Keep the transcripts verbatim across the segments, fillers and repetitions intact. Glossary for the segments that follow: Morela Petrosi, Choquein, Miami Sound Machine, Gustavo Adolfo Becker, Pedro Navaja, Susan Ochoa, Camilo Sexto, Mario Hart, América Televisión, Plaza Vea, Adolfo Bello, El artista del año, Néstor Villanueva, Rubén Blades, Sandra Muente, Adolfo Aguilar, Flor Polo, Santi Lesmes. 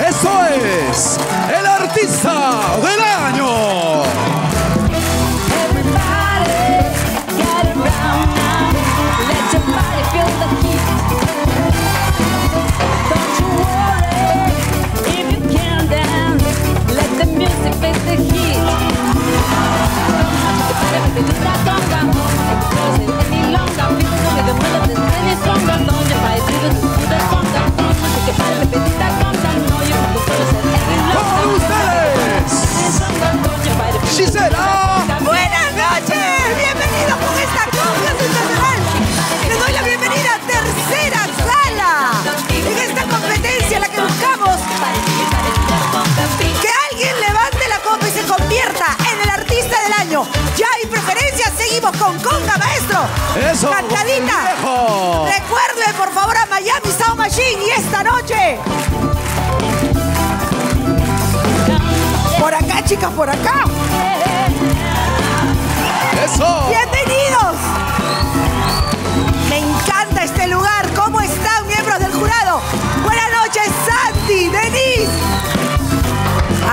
Eso es el artista del año. Con conga, maestro. Eso, cantadita. Recuerden, por favor, a Miami Sound Machine. Y esta noche, por acá, chicas, por acá. Eso. Bienvenidos. Me encanta este lugar. ¿Cómo están, miembros del jurado? Buenas noches, Santi, Denise,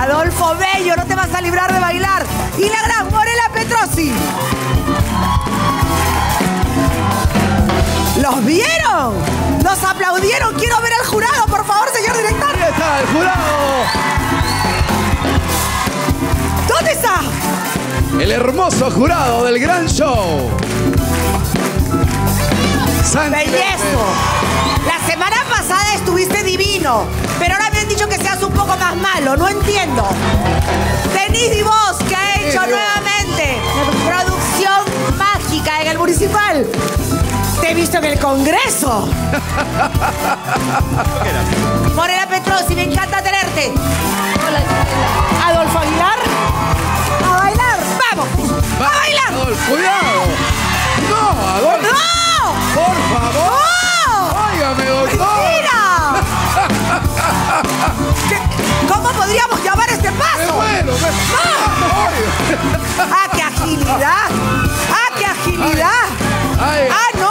Adolfo Bello, no te vas a librar de bailar. Y la gran Morela Petrosi. ¿Los vieron? ¡Nos aplaudieron! ¡Quiero ver al jurado, por favor, señor director! ¡Ahí está el jurado! ¿Dónde está? El hermoso jurado del gran show. ¡Bellezco! La semana pasada estuviste divino, pero ahora me han dicho que seas un poco más malo. No entiendo. Denise y vos, que ha hecho nuevamente producción mágica en el municipal. Te he visto en el Congreso. Morela Petrosi, me encanta tenerte. Hola, Adolfo Aguilar. A bailar. Vamos. Va, a bailar. Adolfo, cuidado. No, Adolfo. No. Por favor. No. Óigame, doctor. Mentira. ¿Cómo podríamos llamar este paso? Me muero, me... No. ¡Ah, qué agilidad! ¡Ah, qué agilidad! Ay. Ay. ¡Ah, no!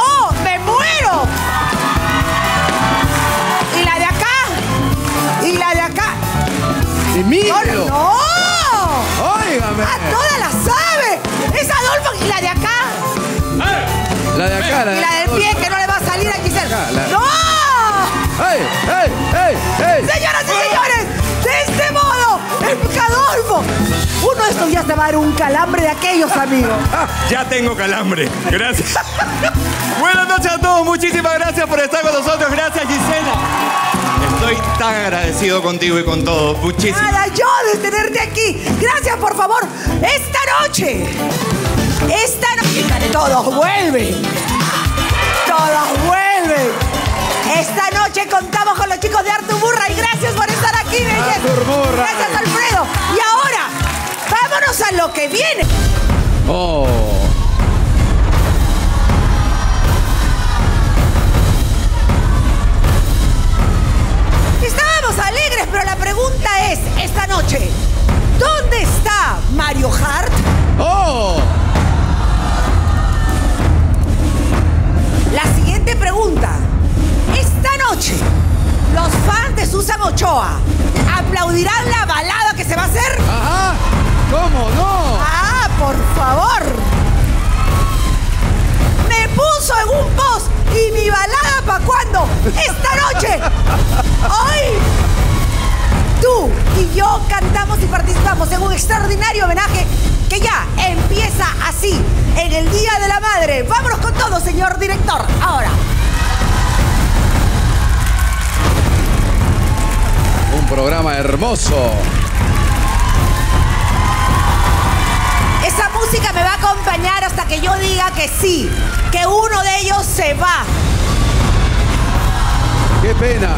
¡Mírenlo! ¡No! ¡Óigame! ¡A todas las sabe! ¡Es Adolfo! ¿Y la de acá? ¡Ay! La de acá, la de... Y la del pie, que no le va a salir aquí cerca. La... ¡No! ¡Ey! ¡Ey! ¡Ey! ¡Ey! ¡Señoras y señores! ¡De este modo! ¡El Adolfo! Uno de estos ya se va a dar un calambre de aquellos, amigos. Ya tengo calambre. Gracias. Buenas noches a todos. Muchísimas gracias por estar con nosotros. Gracias, Gisela. Estoy tan agradecido contigo y con todo. Muchísimas gracias. Nada, yo de tenerte aquí. Gracias, por favor. Esta noche. Esta noche. Todos vuelven. Todos vuelven. Esta noche contamos con los chicos de Arturburra. Y gracias por estar aquí, belleza. Gracias, Alfredo. Y ahora, vámonos a lo que viene. Oh. Alegres, pero la pregunta es, esta noche, ¿dónde está Mario Hart? ¡Oh! La siguiente pregunta. Esta noche, los fans de Susan Ochoa aplaudirán la balada que se va a hacer. ¡Ajá! ¿Cómo no? ¡Ah, por favor! Me puso en un post y mi balada para cuándo. Esta noche, hoy... Tú y yo cantamos y participamos en un extraordinario homenaje que ya empieza así, en el Día de la Madre. Vámonos con todo, señor director, ahora. Un programa hermoso. Esa música me va a acompañar hasta que yo diga que sí, que uno de ellos se va. ¡Qué pena!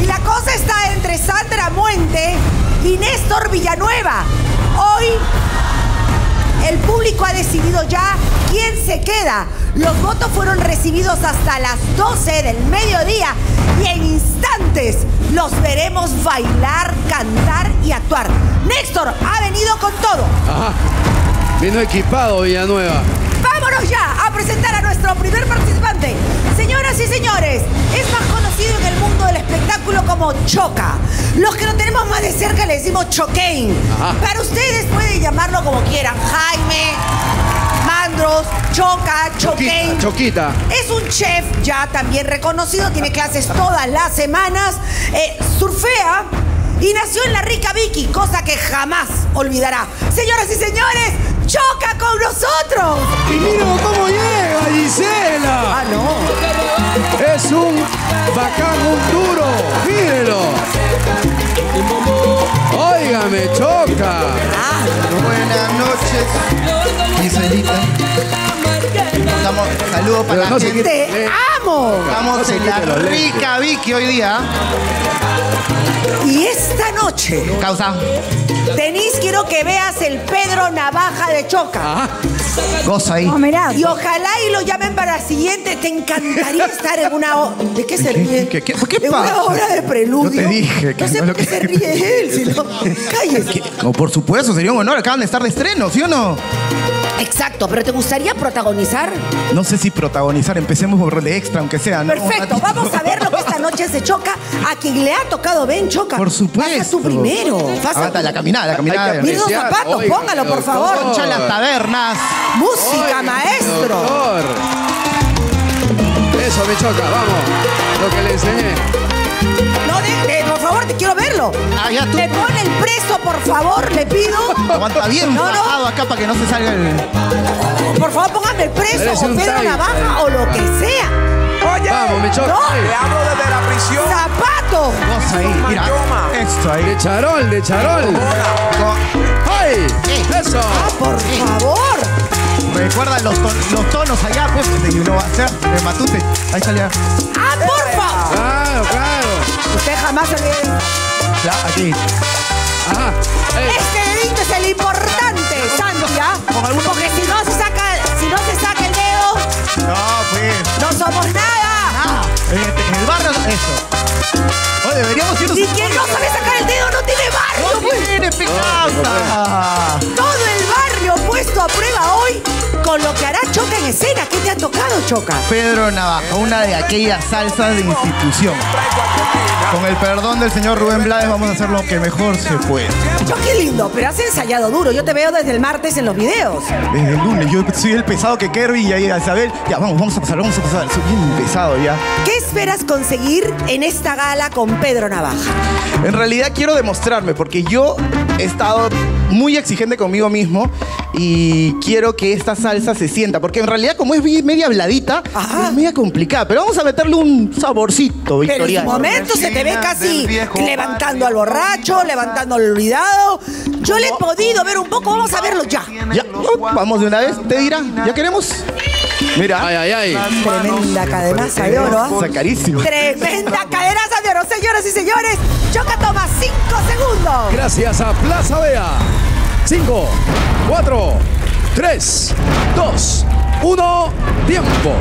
Y la cosa está entre Sandra Muente y Néstor Villanueva. Hoy el público ha decidido ya quién se queda. Los votos fueron recibidos hasta las doce del mediodía y en instantes los veremos bailar, cantar y actuar. Néstor ha venido con todo. Ajá. Vino equipado Villanueva. Vámonos ya a presentar a nuestro primer participante. Señoras y señores, es más conocido en el mundo del espectáculo como Choca. Los que lo tenemos más de cerca le decimos Choquein. Para ustedes pueden llamarlo como quieran. Jaime, Mandros, Choca, Choquein. Choquita. Es un chef ya también reconocido, tiene clases todas las semanas, eh, surfea. Y nació en la rica Vicky, cosa que jamás olvidará. Señoras y señores, ¡Choca con nosotros! Y mira cómo llega Gisela. Ah, no. Es un bacán, un duro. Mírenlo. Óigame, Choca. Ah. Buenas noches, Giselita. Estamos, saludos para Pero la no gente. Te amo. Estamos en la rica Vicky hoy día. Y esta noche, causa, Denise, quiero que veas el Pedro Navaja de Choca. Ajá. Goza ahí. Oh, mirá. Y ojalá y lo llamen para la siguiente. Te encantaría estar en una obra. ¿De qué se ríe? ¿Qué, qué, qué, qué, ¿En pa? Una obra de preludio. Yo te dije que no sé no por qué se ríe él, sino. Cállese. No, por supuesto, sería un honor. Acaban de estar de estreno, ¿sí o no? Exacto, pero ¿te gustaría protagonizar? No sé si protagonizar, empecemos por rol de extra, aunque sea. ¿No? Perfecto, vamos a ver lo que esta noche se Choca, a quien le ha tocado Ben Choca. Por supuesto. Pasa tu primero. Pasa ah, tu... La caminada, la caminada. Mira los zapatos, oiga, póngalo, por favor. Concha las tabernas. Música, oiga, maestro. Doctor. Eso, me Choca, vamos. Lo que le enseñé. No, de, de, por favor, te quiero verlo. Ah, ya, tú. Me pone el preso, por favor, le pido. Aguanta bien, no, no. Acá para que no se salga el... Por favor, póngame el preso, o Pedro Navaja, o lo que sea. Oye, vamos, me Choca. No. Le hablo desde la prisión. ¡Zapato! Cosa ahí, mira. Esto ahí. De charol, de charol. ¡Ay! ¡Eso! ¡Ah, por favor! Recuerda los, ton los tonos allá, pues, de uno va a hacer, de matute. Ahí salía. ¡Ah, por favor! ¡Claro, claro! Usted jamás se le... Ya, aquí. Ajá. Ey. Este dedito es el importante, Santi, ¿ya? Porque si no se saca, si no se saca el dedo... No, pues... ¡No somos nada! Nada. En el barrio, eso. Oye, deberíamos irnos... Y quien no sabe sacar el dedo no tiene barrio, no pues. Tiene picada. Todo el barrio puesto a prueba hoy con lo que hará Choca en escena. ¿Qué te ha tocado, Choca? Pedro Navaja, una de aquellas salsas de institución. Con el perdón del señor Rubén Blades vamos a hacer lo que mejor se puede. Yo, qué lindo, pero has ensayado duro. Yo te veo desde el martes en los videos. Desde el lunes, yo soy el pesado que Kirby y ahí Isabel. Ya, vamos, vamos a pasar, vamos a pasar. Soy bien pesado ya. ¿Qué esperas conseguir en esta gala con Pedro Navaja? En realidad quiero demostrarme, porque yo he estado muy exigente conmigo mismo y quiero que esta salsa se sienta, porque en realidad como es media habladita, ajá, es media complicada, pero vamos a meterle un saborcito victoriano. Pero en un momento se te ve casi levantando al borracho, levantando al olvidado. Yo le he podido ver un poco, vamos a verlo ya. Ya, vamos de una vez, te dirá, ¿ya queremos? Mira, ay, ay, ay. Tremenda cadenaza de oro. ¿Eh? Carísimo. Tremenda cadenaza de oro, señoras y señores. Choca toma cinco segundos. Gracias a Plaza Vea. cinco, cuatro, tres, dos, uno, tiempo.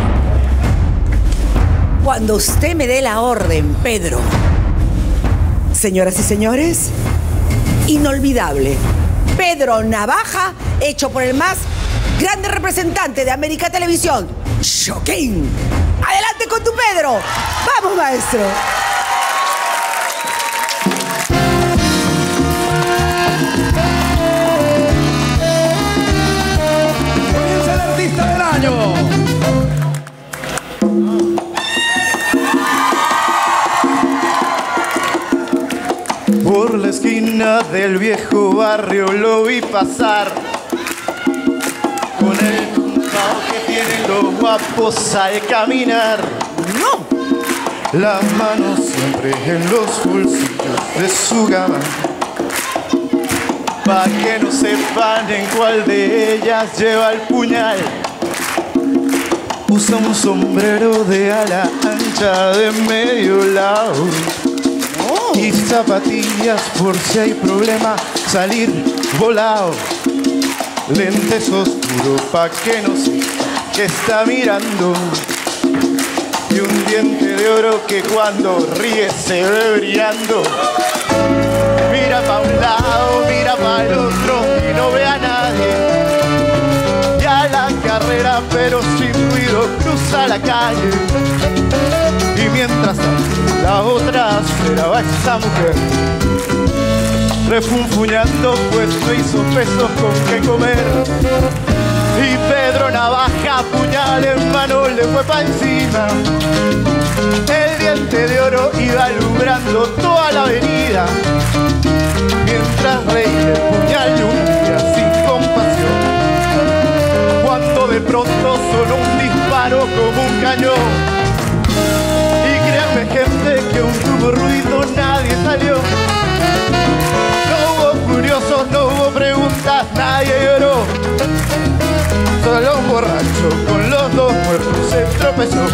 Cuando usted me dé la orden, Pedro. Señoras y señores, inolvidable. Pedro Navaja, hecho por el más grande representante de América Televisión, Choquein. Adelante con tu Pedro. Vamos, maestro. Comienza el artista del año. Por la esquina del viejo barrio lo vi pasar. Con el tumbao que tienen los guapos al caminar. ¡No! Las manos siempre en los bolsillos de su gama, pa' que no sepan en cuál de ellas lleva el puñal. Usa un sombrero de ala ancha de medio lado, oh, y zapatillas por si hay problema salir volado. Lentes oscuros pa' que no sepa que está mirando, y un diente de oro que cuando ríe se ve brillando. Mira pa' un lado, mira pa' el otro y no ve a nadie. Ya la carrera cara, pero sin ruido cruza la calle. Y mientras tanto, la otra esperaba a esa mujer, refunfuñando pues no hizo pesos con qué comer. Y Pedro Navaja, puñal en mano, le fue pa' encima. El diente de oro iba alumbrando toda la avenida, mientras reía el puñal lumpia sin compasión. Cuando de pronto sonó un disparo como un cañón. Y créanme, gente, que un hubo ruido, nadie salió. No hubo curiosos, no hubo preguntas, nadie lloró. Solo un borracho con los dos muertos se tropezó.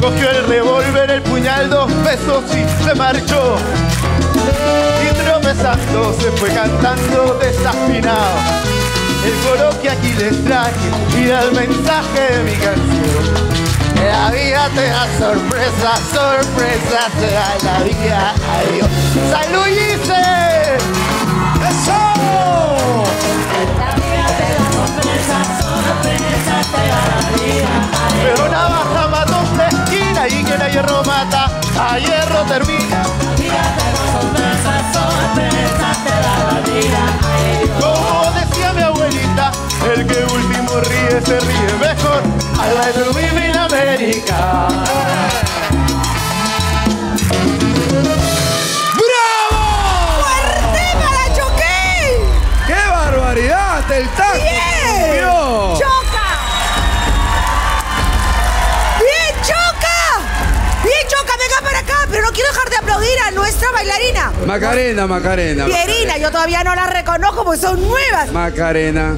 Cogió el revólver, el puñal, dos besos y se marchó. Y tropezando se fue cantando desafinado el coro que aquí les traje y da el mensaje de mi canción. La vida te da sorpresa, sorpresa te da la vida. Adiós. ¡Salud, Gise! ¡Eso! La vida te da sorpresa, sorpresa te da la vida. Pero Navaja mató una esquina y quien a hierro mata, a hierro termina. La vida te da sorpresa, sorpresa te da la vida. Adiós. Como decía mi abuelita, el que último ríe se ríe mejor. I like to live in America. ¡Bravo! ¡Fuerte para Choqué! ¡Qué barbaridad! ¡El taco! ¡Bien! Subió. ¡Choca! ¡Bien, Choca! ¡Bien, Choca! Venga para acá, pero no quiero dejar de aplaudir a nuestra bailarina. Macarena, Macarena. Pierina, yo todavía no la reconozco porque son nuevas. Macarena.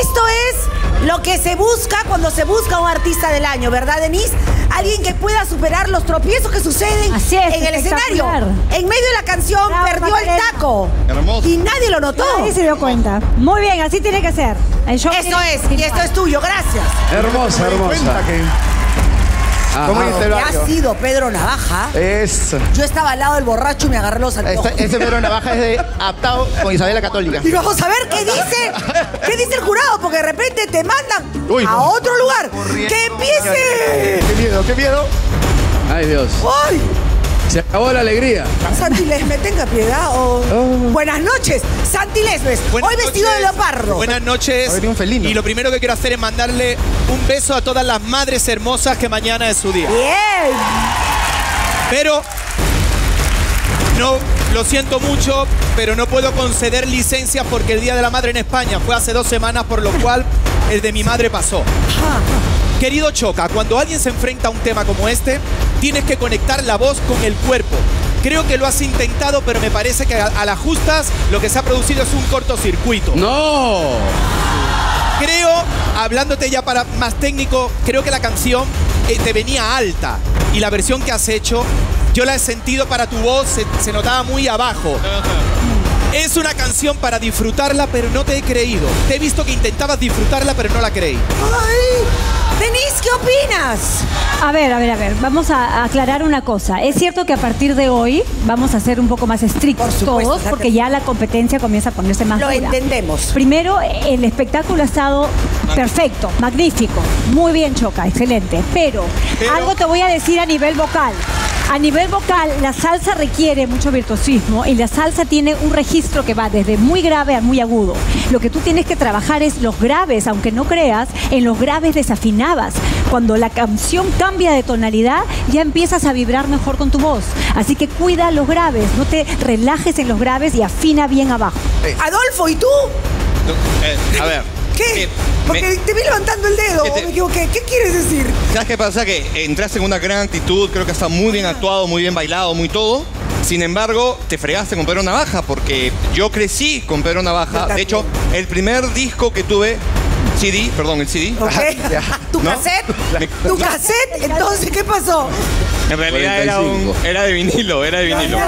Esto es lo que se busca cuando se busca un artista del año, ¿verdad, Denise? Alguien que pueda superar los tropiezos que suceden es, en el escenario. En medio de la canción, bravo, perdió Macarena el taco. Hermoso. Y nadie lo notó. Nadie se dio cuenta. Muy bien, así tiene que ser. Eso es, y esto es tuyo, gracias. Hermosa, hermosa. Ah, ¿cómo ha sido Pedro Navaja? Es... Yo estaba al lado del borracho y me agarré los anteojos. Este, ese Pedro Navaja es de Aptao con Isabela Católica. Y vamos a ver qué dice, qué dice el jurado, porque de repente te mandan Uy, a otro lugar. Corriendo. ¡Que empiece! ¡Qué miedo, qué miedo! ¡Ay, Dios! ¡Ay! Se acabó la alegría. Santi Lesmes, tenga piedad. Oh. Oh. Buenas noches, Santi Lesmes. Buenas Hoy noches. Vestido de leopardo. Buenas noches. Hoy un felino. Y lo primero que quiero hacer es mandarle un beso a todas las madres hermosas que mañana es su día. Bien. Pero, no, lo siento mucho, pero no puedo conceder licencias porque el Día de la Madre en España fue hace dos semanas, por lo cual el de mi madre pasó. Querido Choca, cuando alguien se enfrenta a un tema como este, tienes que conectar la voz con el cuerpo. Creo que lo has intentado, pero me parece que a, a las justas lo que se ha producido es un cortocircuito. ¡No! Creo, hablándote ya para más técnico, creo que la canción eh, te venía alta. Y la versión que has hecho, yo la he sentido para tu voz, se, se notaba muy abajo. Es una canción para disfrutarla, pero no te he creído. Te he visto que intentabas disfrutarla, pero no la creí. ¡Ay! Denise, ¿qué opinas? A ver, a ver, a ver, vamos a aclarar una cosa. Es cierto que a partir de hoy vamos a ser un poco más estrictos, por supuesto, todos, porque ya la competencia comienza a ponerse más dura. Lo entendemos. Primero, el espectáculo ha estado perfecto, magnífico. Muy bien, Choca, excelente. Pero, Pero... algo te voy a decir a nivel vocal. A nivel vocal, la salsa requiere mucho virtuosismo y la salsa tiene un registro que va desde muy grave a muy agudo. Lo que tú tienes que trabajar es los graves, aunque no creas, en los graves desafinabas. Cuando la canción cambia de tonalidad, ya empiezas a vibrar mejor con tu voz. Así que cuida los graves, no te relajes en los graves y afina bien abajo. Eh. Adolfo, ¿y tú? No, eh, a ver. ¿Qué? Porque me, te vi levantando el dedo, este, me equivoqué. ¿Qué quieres decir? ¿Sabes qué pasa? Que entraste en una gran actitud, creo que está muy bien actuado, muy bien bailado, muy todo. Sin embargo, te fregaste con Pedro Navaja, porque yo crecí con Pedro Navaja. De hecho, el primer disco que tuve, C D, perdón, el C D. Okay. ¿Tu ¿no? cassette? ¿Tu cassette? Entonces, ¿qué pasó? En realidad era, un, era de vinilo, era de vinilo.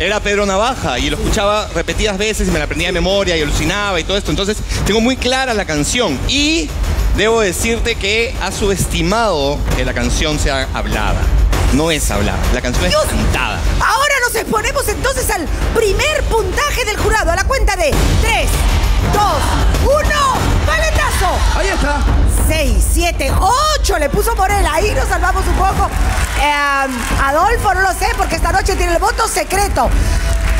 Era Pedro Navaja y lo escuchaba repetidas veces y me la aprendía de memoria y alucinaba y todo esto. Entonces, tengo muy clara la canción y debo decirte que ha subestimado que la canción sea hablada. No es hablada, la canción es Dios. Cantada. Ahora nos exponemos entonces al primer puntaje del jurado, a la cuenta de tres, dos, uno, paletazo. siete, ocho le puso Morela. Ahí nos salvamos un poco. Eh, Adolfo, no lo sé, porque esta noche tiene el voto secreto.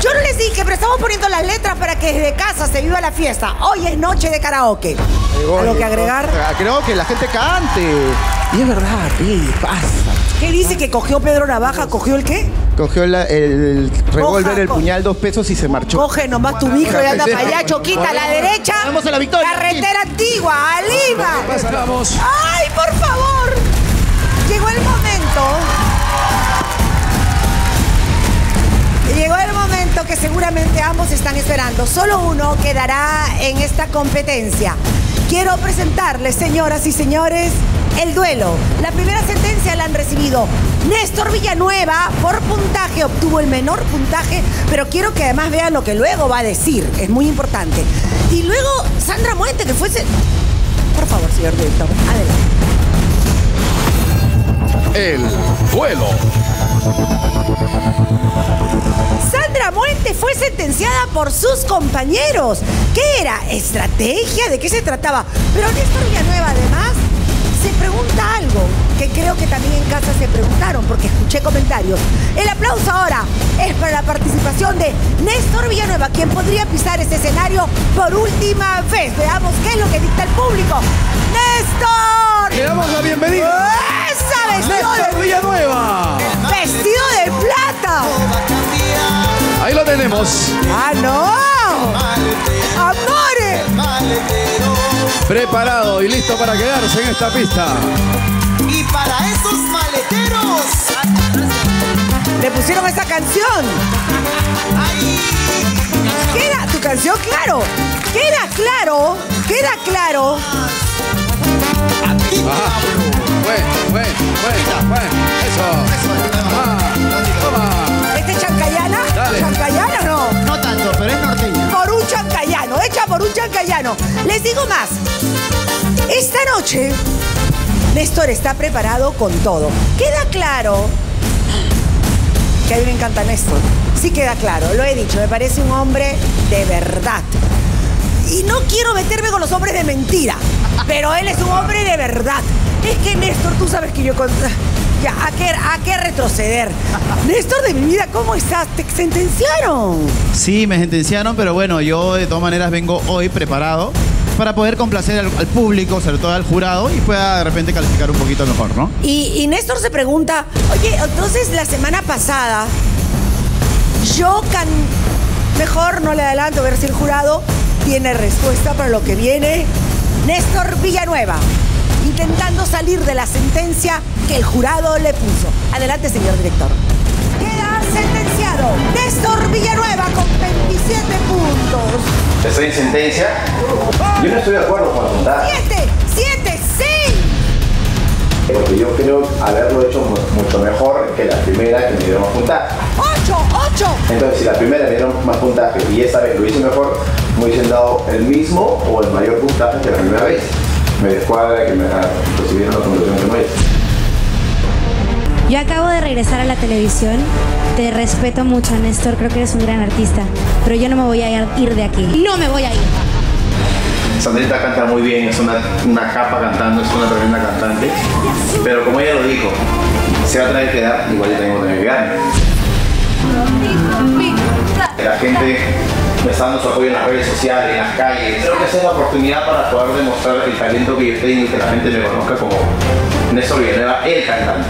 Yo no les dije, pero estamos poniendo las letras para que desde casa se viva la fiesta. Hoy es noche de karaoke. Oye, ¿algo que agregar? Creo que la gente cante. Y es verdad, ¿qué pasa? ¿Qué dice que cogió Pedro Navaja? ¿Cogió el qué? Cogió la, el, el revólver, el puñal, dos pesos y se marchó. Coge nomás tu micro y anda para allá, Choquita, a la derecha. Vamos a la victoria. Carretera Antigua, a Lima. Pasamos. ¡Ay, por favor! Llegó el momento. Llegó el momento que seguramente ambos están esperando. Solo uno quedará en esta competencia. Quiero presentarles, señoras y señores, el duelo. La primera sentencia la han recibido. Néstor Villanueva, por puntaje, obtuvo el menor puntaje, pero quiero que además vean lo que luego va a decir. Es muy importante. Y luego, Sandra Muente, que fuese... Por favor, señor director, adelante. El duelo. Sandra Muente fue sentenciada por sus compañeros. ¿Qué era? ¿Estrategia? ¿De qué se trataba? Pero Néstor Villanueva, además, se pregunta algo que creo que también en casa se preguntaron porque escuché comentarios. El aplauso ahora es para la participación de Néstor Villanueva, quien podría pisar este escenario por última vez. Veamos qué es lo que dicta el público. ¡Néstor! ¡Le damos la bienvenida! ¡Esa vestido de Villanueva! ¡Vestido de plata! Ahí lo tenemos. ¡Ah, no! ¡Amores! Preparado y listo para quedarse en esta pista. Y para esos maleteros. Le pusieron esa canción. Queda tu canción, claro. Queda claro. Queda claro. Ah, bueno, bueno, bueno, bueno. Eso. Ah, ¿este es chancayana? ¿Chancayana o no? No tanto, pero es norteña. Por un chancayano, hecha por un chancayano. Les digo más. Esta noche, Néstor está preparado con todo. Queda claro que a mí me encanta Néstor. Sí queda claro, lo he dicho. Me parece un hombre de verdad. Y no quiero meterme con los hombres de mentira, pero él es un hombre de verdad. Es que Néstor, tú sabes que yo... Con... Ya, ¿a qué, a qué retroceder? Néstor de mi vida, ¿cómo estás? ¿Te sentenciaron? Sí, me sentenciaron, pero bueno, yo de todas maneras vengo hoy preparado para poder complacer al, al público, sobre todo al jurado, y pueda de repente calificar un poquito mejor, ¿no? Y, y Néstor se pregunta, oye, entonces la semana pasada yo can... Mejor no le adelanto, a ver si el jurado tiene respuesta para lo que viene. Néstor Villanueva, intentando salir de la sentencia que el jurado le puso. Adelante, señor director. Queda sentenciado Néstor Villanueva con veintisiete puntos. ¿Estoy en sentencia? Yo no estoy de acuerdo con la puntada. ¡Siete! ¡Siete! ¡Sí! Porque yo creo haberlo hecho mucho mejor que la primera que me dieron más puntaje. ¡Ocho! ¡Ocho! Entonces, si la primera me dieron más puntaje y esta vez lo hice mejor, me hubiesen dado el mismo o el mayor puntaje que la primera vez. Me descuadra que me recibieron la conclusión que no es. Yo acabo de regresar a la televisión. Te respeto mucho, Néstor. Creo que eres un gran artista. Pero yo no me voy a ir de aquí. No me voy a ir. Sandrita canta muy bien. Es una, una capa cantando. Es una tremenda cantante. Pero como ella lo dijo, se va a tener que dar. Igual yo tengo que tener que dar. La gente me está dando su apoyo en las redes sociales, en las calles. Creo que esa es la oportunidad para poder demostrar el talento que yo tengo y que la gente me conozca como Néstor Villanueva, el cantante.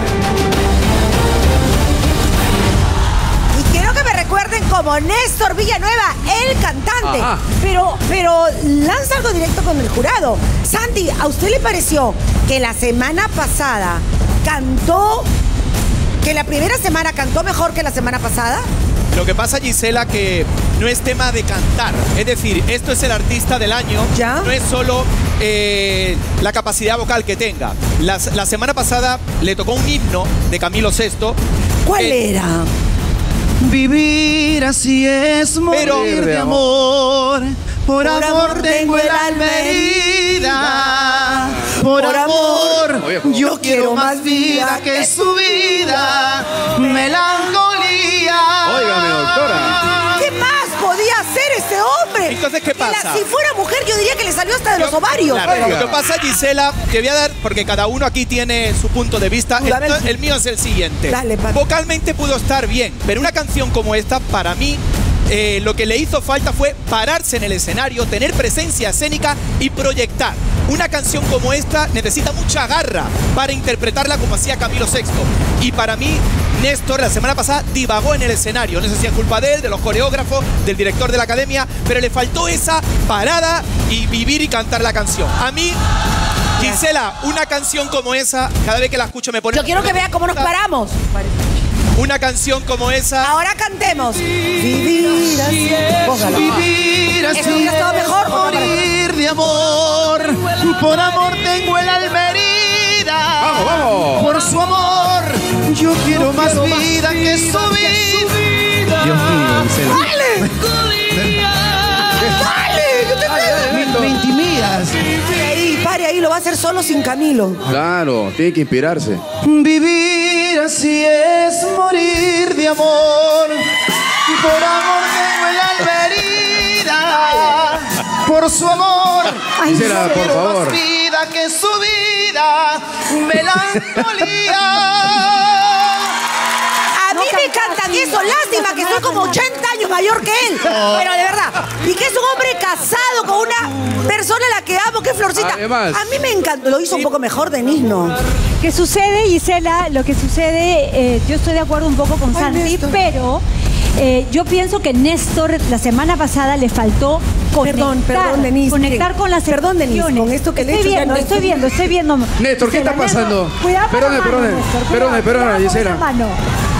Y quiero que me recuerden como Néstor Villanueva, el cantante. Ajá. Pero, pero lanza algo directo con el jurado. Santi, ¿a usted le pareció que la semana pasada cantó, que la primera semana cantó mejor que la semana pasada? Lo que pasa, Gisela, que no es tema de cantar. Es decir, esto es el artista del año. ¿Ya? No es solo eh, la capacidad vocal que tenga. Las, la semana pasada le tocó un himno de Camilo Sexto. ¿Cuál eh, era? Vivir así es morir, pero, de amor. Por, por amor, amor tengo el alma herida. Por, por amor, amor yo quiero más vida que su vida. Melancolía. Oiga, mi doctora. ¿Qué más podía hacer ese hombre? Entonces, ¿qué pasa? Si fuera mujer, yo diría que le salió hasta de los ovarios. Claro, lo que pasa, Gisela, te voy a dar, porque cada uno aquí tiene su punto de vista. Entonces, el mío es el siguiente. Dale, vocalmente pudo estar bien, pero una canción como esta, para mí, eh, lo que le hizo falta fue pararse en el escenario, tener presencia escénica y proyectar. Una canción como esta necesita mucha garra para interpretarla como hacía Camilo Sexto. Y para mí, Néstor la semana pasada divagó en el escenario. No sé si es culpa de él, de los coreógrafos, del director de la academia, pero le faltó esa parada y vivir y cantar la canción. A mí, Gisela, una canción como esa, cada vez que la escucho me pone... Yo quiero que vea cómo nos paramos. Una canción como esa... Ahora cantemos. Vivir así es, ¿es un estado mejor? Morir de amor. Por amor tengo el alma herida. Vamos, vamos. Por su amor yo quiero, yo más, quiero vida más vida que su vida. Dios mío, en serio. ¡Dale! ¡Dale! Yo te veo. Me, me intimidas. Pare ahí, pare ahí, lo va a hacer solo sin Camilo. Claro, tiene que inspirarse. Vivir así es morir de amor, y por amor tengo el alma herida. Por su amor, ay, Gisela, por favor, más vida que su vida, melancolía. A mí no me cantan eso, lástima que soy como ochenta años mayor que él, pero de verdad, y que es un hombre casado con una persona a la que amo, que es Florcita. Además, a mí me encantó, lo hizo un poco mejor Denise, ¿no? Que sucede, Gisela, lo que sucede, eh, yo estoy de acuerdo un poco con Santi, pero eh, yo pienso que Néstor la semana pasada le faltó conectar, perdón, perdón, Denise, conectar con las perdón, Denise, con esto que le he hecho. Viendo, no estoy viendo, estoy viendo, estoy viendo. Néstor, ¿qué Gisela, está pasando? Cuidado, perdón, perdón, perdón, Gisela.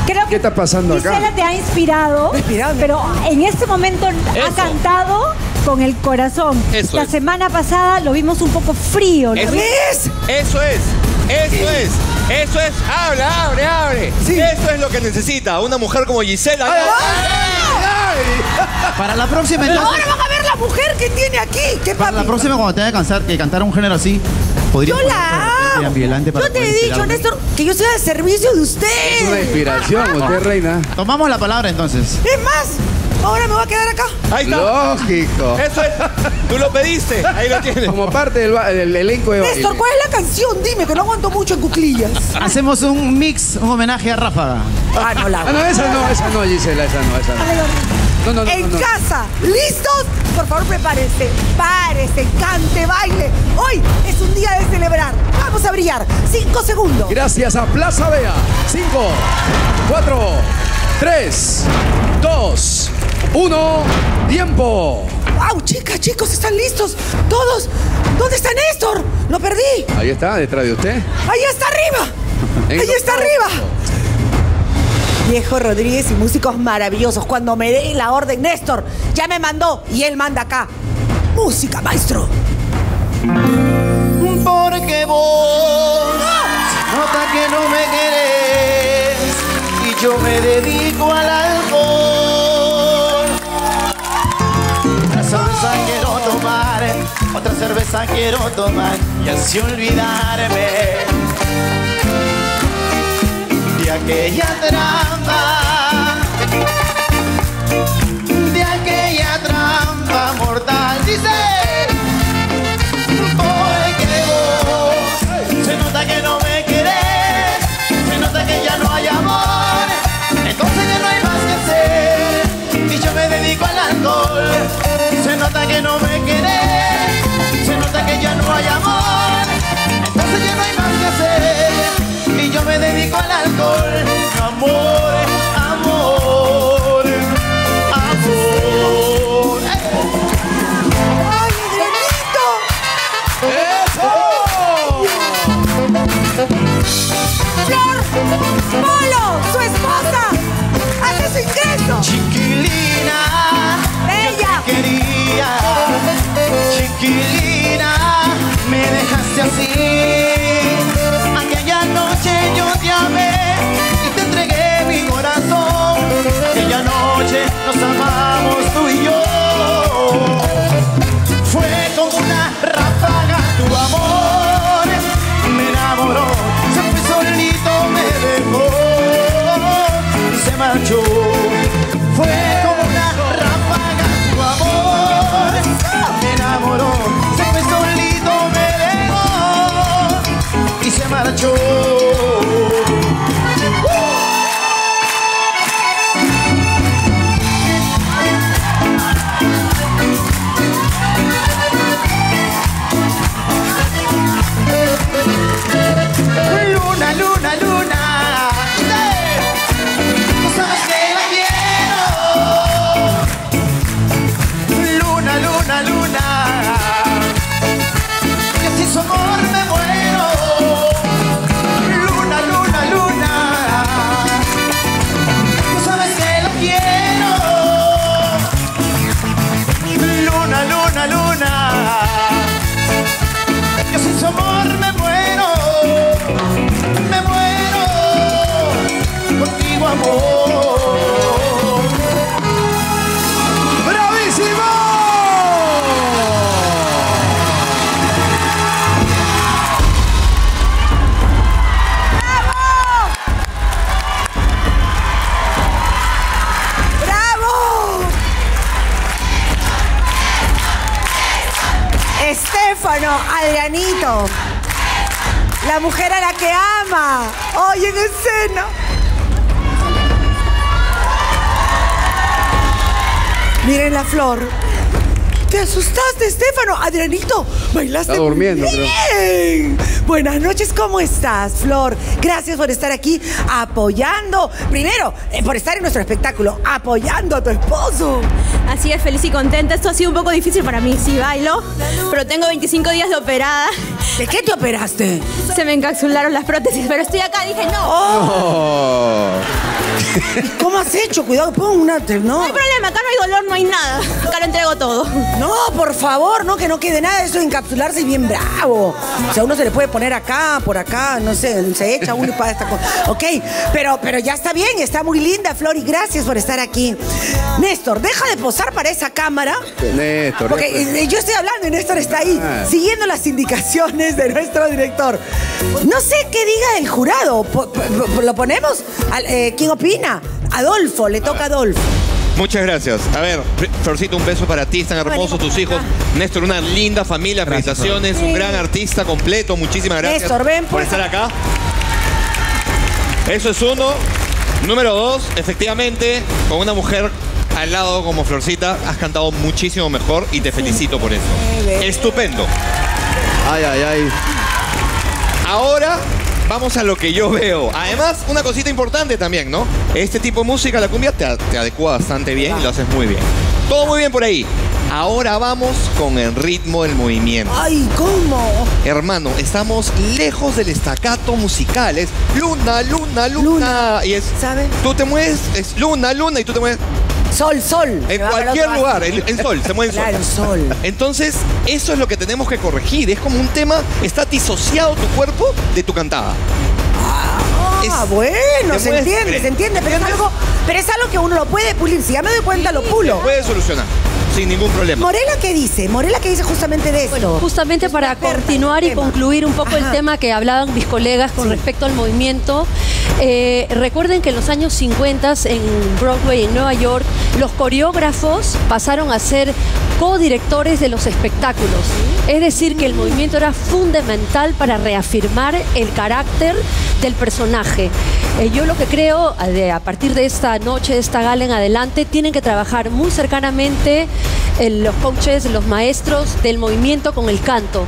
Creo que ¿qué está pasando Gisela acá? Gisela te ha inspirado, pero en este momento eso. Ha cantado con el corazón. Eso la es. Semana pasada lo vimos un poco frío, ¿no? Eso es. Eso es. Eso es, eso es, abre, abre, abre. Sí. Eso es lo que necesita una mujer como Gisela. ¡Ay, ay, ay! Para la próxima entonces, ahora van a ver la mujer que tiene aquí. ¿Qué para papi? La próxima cuando tenga que cansar, que cantar un género así, podría. Yo la amo. Yo te he dicho, Néstor, que yo soy al servicio de usted. Es una inspiración, usted reina. Tomamos la palabra entonces. Es más, ahora me voy a quedar acá. Ahí está. Lógico. Eso es. Tú lo pediste. Ahí lo tienes. Como parte del, del elenco de baile. Néstor, ¿cuál es la canción? Dime, que no aguanto mucho en cuclillas. Hacemos un mix, un homenaje a Ráfaga. Ah, no, la ah, no, esa no, esa no, Gisela, esa no, esa no. Ay, no, no, no, en no, no. Casa, ¿listos? Por favor, prepárense. Párese, cante, baile. Hoy es un día de celebrar. Vamos a brillar. Cinco segundos. Gracias a Plaza Vea. Cinco, cuatro, tres, dos... Uno, tiempo. ¡Wow! Chicas, chicos, ¿están listos? Todos. ¿Dónde está Néstor? Lo perdí. Ahí está, detrás de usted. Ahí está arriba. Ahí está arriba. Viejo Rodríguez y músicos maravillosos. Cuando me dé la orden, Néstor ya me mandó y él manda acá. Música, maestro. Porque vos nota que no me querés y yo me dedico al alcohol. Cerveza quiero tomar, otra cerveza quiero tomar y así olvidarme de aquella trampa, de aquella trampa mortal. Dice, porque vos se nota que no me querés, se nota que ya no hay amor, entonces ya no hay más que hacer y yo me dedico al alcohol. Se nota que no me querés, se nota que ya no hay amor, entonces ya no hay más que hacer y yo me dedico al alcohol. Amor, amor, amor. ¡Ay, granito! ¡Eso! ¡Flor Polo, su esposa, hace su ingreso! Chiquilina, bella, querida. Chiquilina, me dejaste así. Aquella noche yo te amé y te entregué mi corazón. Aquella noche nos amamos tú y yo. Fue como una ráfaga tu amor. Me enamoró, se fue solito, me dejó, se marchó. Fue como una ráfaga tu amor. muchacho. Luna, luna, luna, no sabes que la quiero. Luna, luna, luna, que si su amor me muero. Luna, luna, luna, no sabes que la quiero. Luna, luna, luna, que si su amor me muero. Me muero contigo, amor. ¡Bravísimo! ¡Bravo! ¡Bravo! Estéfano Alganito, la mujer a la que ama, hoy en escena. Miren la flor. Te asustaste, Estéfano. Adrianito, bailaste. Está durmiendo, bien. Creo. Buenas noches, ¿cómo estás, Flor? Gracias por estar aquí apoyando. Primero, eh, por estar en nuestro espectáculo, apoyando a tu esposo. Así es, feliz y contenta. Esto ha sido un poco difícil para mí. Sí, bailo, pero tengo veinticinco días de operada. ¿De qué te operaste? Se me encapsularon las prótesis, pero estoy acá, dije no. Oh. Oh. ¿Cómo has hecho? Cuidado, pon un áter, ¿no? No hay problema, acá no hay dolor, no hay nada. Acá lo entrego todo. No, por favor, no, que no quede nada de eso de encapsularse, es bien bravo. O sea, uno se le puede poner acá, por acá, no sé, se echa uno y para esta cosa. Ok, pero, pero ya está bien, está muy linda, Flor, y gracias por estar aquí. Néstor, deja de posar para esa cámara. Néstor. Porque Néstor, yo estoy hablando y Néstor está ahí, ah. siguiendo las indicaciones de nuestro director. No sé qué diga el jurado. ¿Lo ponemos? ¿Quién opina? Adolfo, le toca a Adolfo. Muchas gracias. A ver, Florcito, un beso para ti, tan hermosos tus acá. hijos. Néstor, una linda familia, felicitaciones, un gran artista completo, muchísimas gracias, Néstor, ven, por estar acá. Eso es uno. Número dos, efectivamente, con una mujer al lado como Florcita, has cantado muchísimo mejor y te felicito por eso. Estupendo. Ay, ay, ay. Ahora vamos a lo que yo veo. Además, una cosita importante también, ¿no? Este tipo de música, la cumbia, te, te adecua bastante bien y lo haces muy bien. Todo muy bien por ahí. Ahora vamos con el ritmo del movimiento. Ay, ¿cómo? Hermano, estamos lejos del estacato musical. Es luna, luna, luna. luna. Y es, ¿sabes? Tú te mueves, es luna, luna y tú te mueves. Sol, sol. En cualquier lugar, en, en sol, se mueve el sol. Claro, sol. Entonces, eso es lo que tenemos que corregir. Es como un tema, está disociado tu cuerpo de tu cantada. Ah, es, bueno, se entiende, creer. se entiende. Pero es, algo, pero es algo que uno lo puede pulir. Si ya me doy cuenta, sí, lo pulo. Lo puede solucionar. Sin ningún problema. Morela, ¿qué dice? Morela, ¿qué dice justamente de esto? Bueno, justamente es para continuar y concluir un poco Ajá. el tema que hablaban mis colegas con sí. respecto al movimiento. Eh, recuerden que en los años cincuenta en Broadway, en Nueva York, los coreógrafos pasaron a ser codirectores de los espectáculos. Es decir, que el movimiento era fundamental para reafirmar el carácter del personaje. Eh, yo lo que creo, a partir de esta noche, de esta gala en adelante, tienen que trabajar muy cercanamente los coaches, los maestros del movimiento con el canto.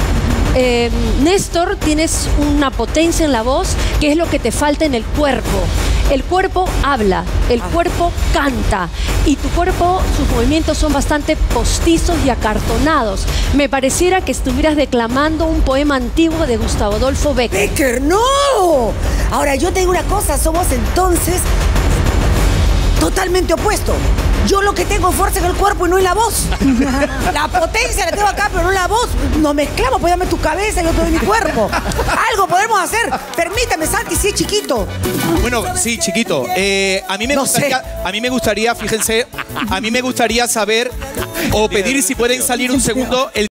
Eh, Néstor, tienes una potencia en la voz que es lo que te falta en el cuerpo. El cuerpo habla, el cuerpo canta y tu cuerpo, sus movimientos son bastante postizos y acartonados. Me pareciera que estuvieras declamando un poema antiguo de Gustavo Adolfo Becker. ¡Becker, no! Ahora, yo te digo una cosa, somos entonces totalmente opuestos. Yo lo que tengo fuerza en el cuerpo y no en la voz. La potencia la tengo acá, pero no en la voz. Nos mezclamos, pues dame tu cabeza y yo te doy mi cuerpo. Algo podemos hacer. Permítame, Santi, si es chiquito. Bueno, sí, chiquito. Eh, a, mí me no gustaría, a mí me gustaría, fíjense, a mí me gustaría saber o pedir si pueden salir un segundo el